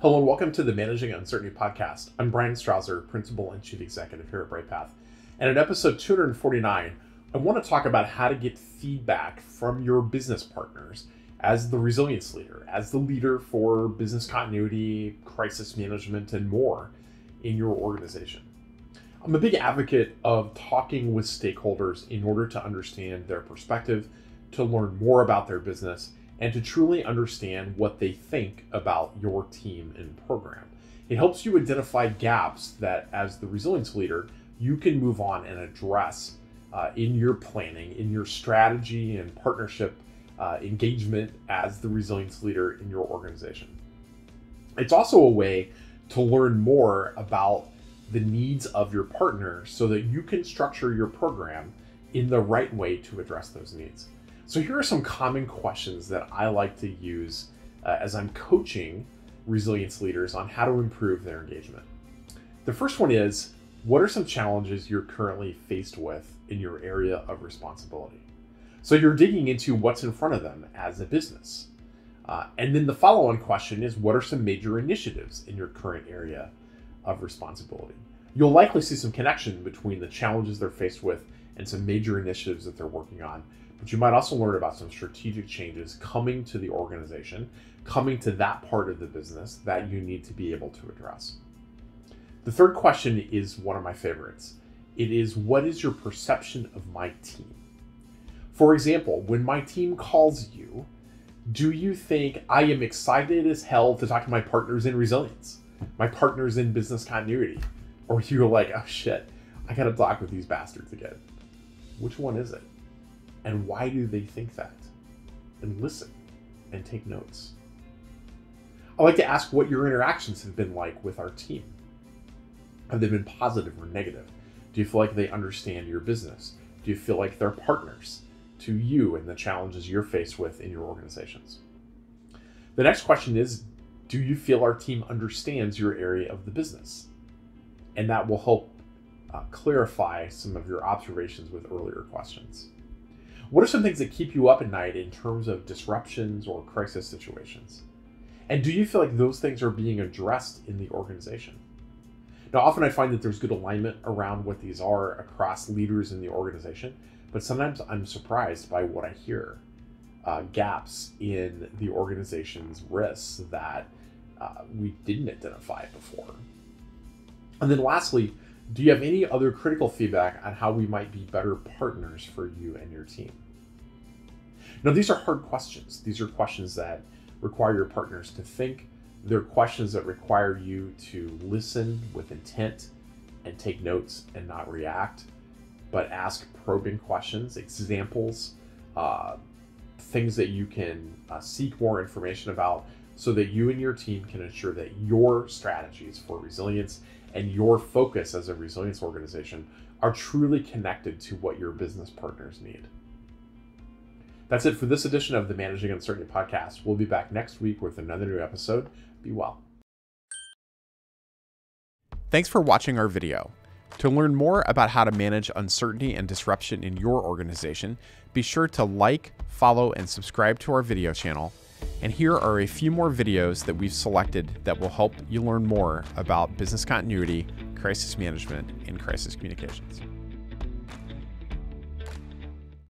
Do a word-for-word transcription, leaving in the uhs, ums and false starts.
Hello and welcome to the Managing Uncertainty Podcast. I'm Brian Strawser, Principal and Chief Executive here at Bryghtpath. And in episode two forty-nine, I want to talk about how to get feedback from your business partners as the resilience leader, as the leader for business continuity, crisis management, and more in your organization. I'm a big advocate of talking with stakeholders in order to understand their perspective, to learn more about their business, and to truly understand what they think about your team and program. It helps you identify gaps that, as the resilience leader, you can move on and address uh, in your planning, in your strategy and partnership uh, engagement as the resilience leader in your organization. It's also a way to learn more about the needs of your partner so that you can structure your program in the right way to address those needs. So here are some common questions that I like to use uh, as I'm coaching resilience leaders on how to improve their engagement. The first one is, what are some challenges you're currently faced with in your area of responsibility? So you're digging into what's in front of them as a business. Uh, and then the follow-on question is, what are some major initiatives in your current area of responsibility? You'll likely see some connection between the challenges they're faced with and some major initiatives that they're working on. But you might also learn about some strategic changes coming to the organization, coming to that part of the business that you need to be able to address. The third question is one of my favorites. It is, what is your perception of my team? For example, when my team calls you, do you think I am excited as hell to talk to my partners in resilience, my partners in business continuity? Or you're like, oh shit, I gotta talk with these bastards again. Which one is it? And why do they think that? And listen and take notes. I like to ask what your interactions have been like with our team. Have they been positive or negative? Do you feel like they understand your business? Do you feel like they're partners to you and the challenges you're faced with in your organizations? The next question is, do you feel our team understands your area of the business? And that will help uh, clarify some of your observations with earlier questions. What are some things that keep you up at night in terms of disruptions or crisis situations? And do you feel like those things are being addressed in the organization? Now, often I find that there's good alignment around what these are across leaders in the organization, but sometimes I'm surprised by what I hear, uh, gaps in the organization's risks that uh, we didn't identify before. And then lastly, do you have any other critical feedback on how we might be better partners for you and your team? Now, these are hard questions. These are questions that require your partners to think. They're questions that require you to listen with intent and take notes and not react, but ask probing questions, examples, uh, things that you can uh, seek more information about so that you and your team can ensure that your strategies for resilience and your focus as a resilience organization are truly connected to what your business partners need. That's it for this edition of the Managing Uncertainty Podcast. We'll be back next week with another new episode. Be well. Thanks for watching our video. To learn more about how to manage uncertainty and disruption in your organization, be sure to like, follow, and subscribe to our video channel. And here are a few more videos that we've selected that will help you learn more about business continuity, crisis management, and crisis communications.